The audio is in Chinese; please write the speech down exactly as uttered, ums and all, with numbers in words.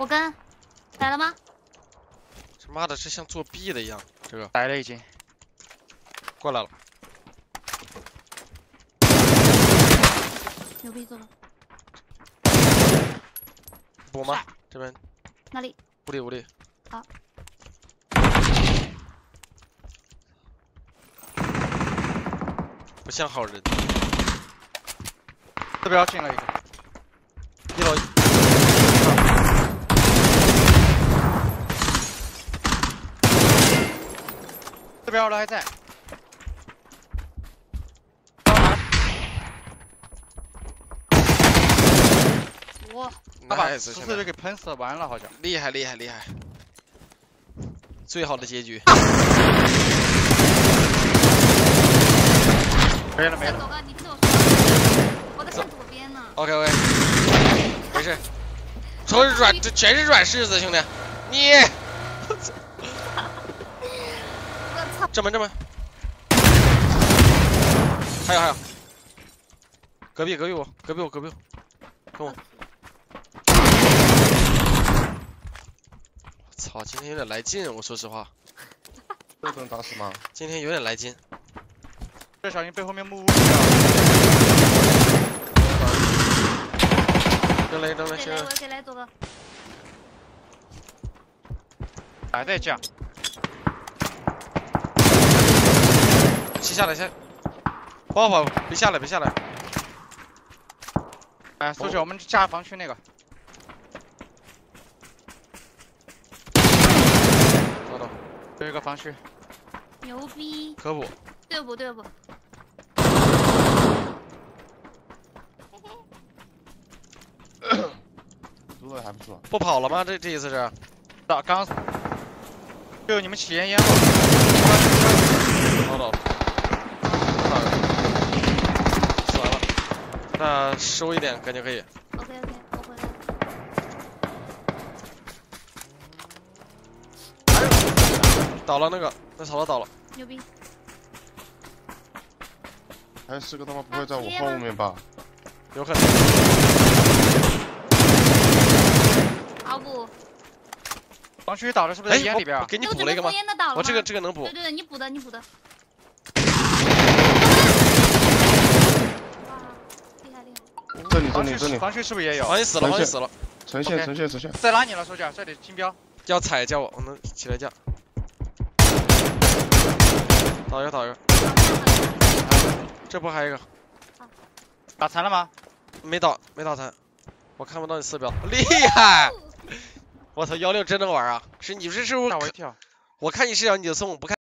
我跟，逮了吗？这妈的，这像作弊的一样。这个逮了已经，过来了。牛逼，走了。补吗？这边。哪里？无力，无力。好。 不像好人，这边进了一个，一楼，这边二楼还在，哇，他把十四就给喷死完了，好像厉害厉害厉害，最好的结局。啊 没了没了，走吧，你听我说，我在看左边呢。OK OK， 没事，都是软，这全是软柿子，兄弟，你，我操，这门这门，还有还有，隔壁隔壁我隔壁我隔壁我，跟我，我操，今天有点来劲，我说实话，这能打死吗？今天有点来劲。 这小心被后面木屋给了！扔雷扔雷扔！给雷走了！还在架？先下来先，跑跑，别下来别下来！哎，苏姐，我们下防区那个。找到，有一个防区。牛逼！科普。对不对不？ 还不错，不跑了吗？这这一次是，打刚，就你们起烟烟了，好走，死完了，那收一点感觉可以。OK OK， 我回来了。倒了那个，那草了倒了。牛逼！还是个他妈不会在我后面吧？有可能。 好补，防区倒了是不是在烟里边啊？给你补了一个吗？我这个这个能补。对对对，你补的你补的。哇，厉害厉害！这里这里这里，防区是不是也有？防区死了，防区死了。呈现呈现呈现。再拉你了，手脚，这里金标。要踩叫我，我能起来叫。倒一个倒一个。这波还有一个。打残了吗？没倒没打残，我看不到你四标，厉害。 我操，一六真能玩啊！是你是是不是？吓我一跳！我看你视角你就送，不看。